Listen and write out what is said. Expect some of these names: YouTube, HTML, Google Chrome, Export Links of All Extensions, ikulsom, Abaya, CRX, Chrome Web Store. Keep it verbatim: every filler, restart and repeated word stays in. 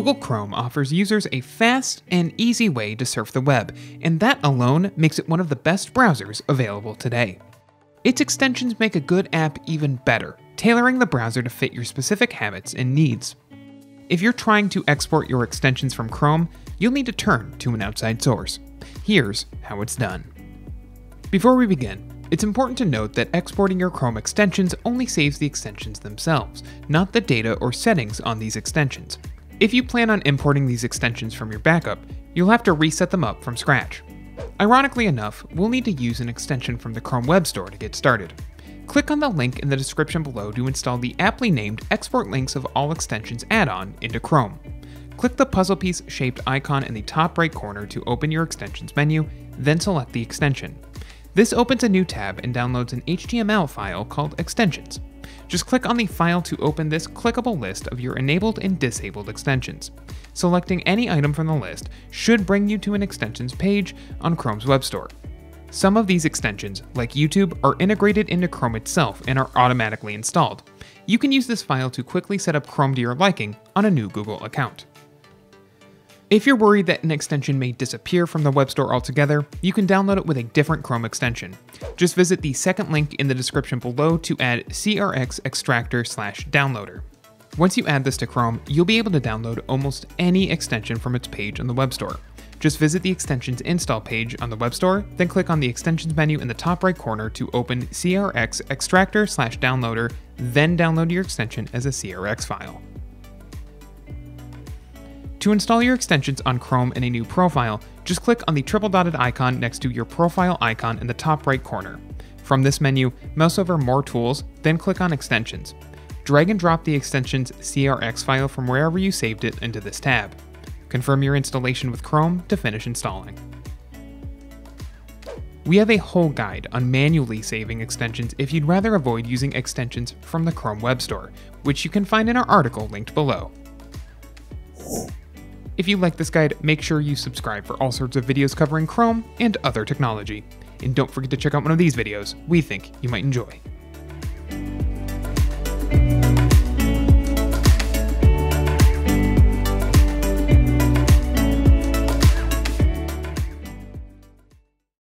Google Chrome offers users a fast and easy way to surf the web, and that alone makes it one of the best browsers available today. Its extensions make a good app even better, tailoring the browser to fit your specific habits and needs. If you're trying to export your extensions from Chrome, you'll need to turn to an outside source. Here's how it's done. Before we begin, it's important to note that exporting your Chrome extensions only saves the extensions themselves, not the data or settings on these extensions. If you plan on importing these extensions from your backup, you'll have to reset them up from scratch. Ironically enough, we'll need to use an extension from the Chrome Web Store to get started. Click on the link in the description below to install the aptly named Export Links of All Extensions add-on into Chrome. Click the puzzle piece shaped icon in the top right corner to open your extensions menu, then select the extension. This opens a new tab and downloads an H T M L file called extensions. Just click on the file to open this clickable list of your enabled and disabled extensions. Selecting any item from the list should bring you to an extensions page on Chrome's Web Store. Some of these extensions, like YouTube, are integrated into Chrome itself and are automatically installed. You can use this file to quickly set up Chrome to your liking on a new Google account. If you're worried that an extension may disappear from the web store altogether, you can download it with a different Chrome extension. Just visit the second link in the description below to add C R X extractor slash downloader. Once you add this to Chrome, you'll be able to download almost any extension from its page on the web store. Just visit the extensions install page on the web store, then click on the extensions menu in the top right corner to open C R X extractor slash downloader, then download your extension as a C R X file. To install your extensions on Chrome in a new profile, just click on the triple dotted icon next to your profile icon in the top right corner. From this menu, mouse over More Tools, then click on Extensions. Drag and drop the extension's C R X file from wherever you saved it into this tab. Confirm your installation with Chrome to finish installing. We have a whole guide on manually saving extensions if you'd rather avoid using extensions from the Chrome Web Store, which you can find in our article linked below. If you like this guide, make sure you subscribe for all sorts of videos covering Chrome and other technology. And don't forget to check out one of these videos we think you might enjoy.